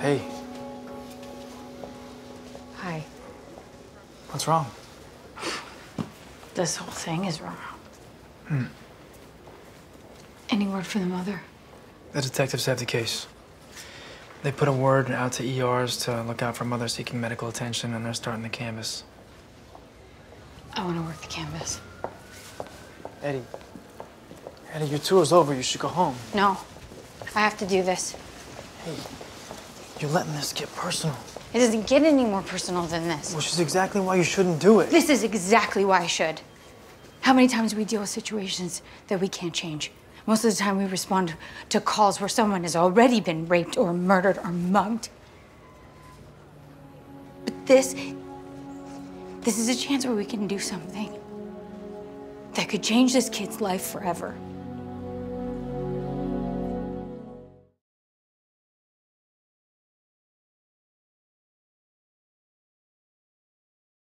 Hey. Hi. What's wrong? This whole thing is wrong. Hmm. Any word for the mother? The detectives have the case. They put a word out to ERs to look out for mothers seeking medical attention, and they're starting the canvas. I want to work the canvas. Eddie. Eddie, your tour's over. You should go home. No. I have to do this. Hey, you're letting this get personal. It doesn't get any more personal than this. Which is exactly why you shouldn't do it. This is exactly why I should. How many times do we deal with situations that we can't change? Most of the time we respond to calls where someone has already been raped or murdered or mugged. But this is a chance where we can do something that could change this kid's life forever.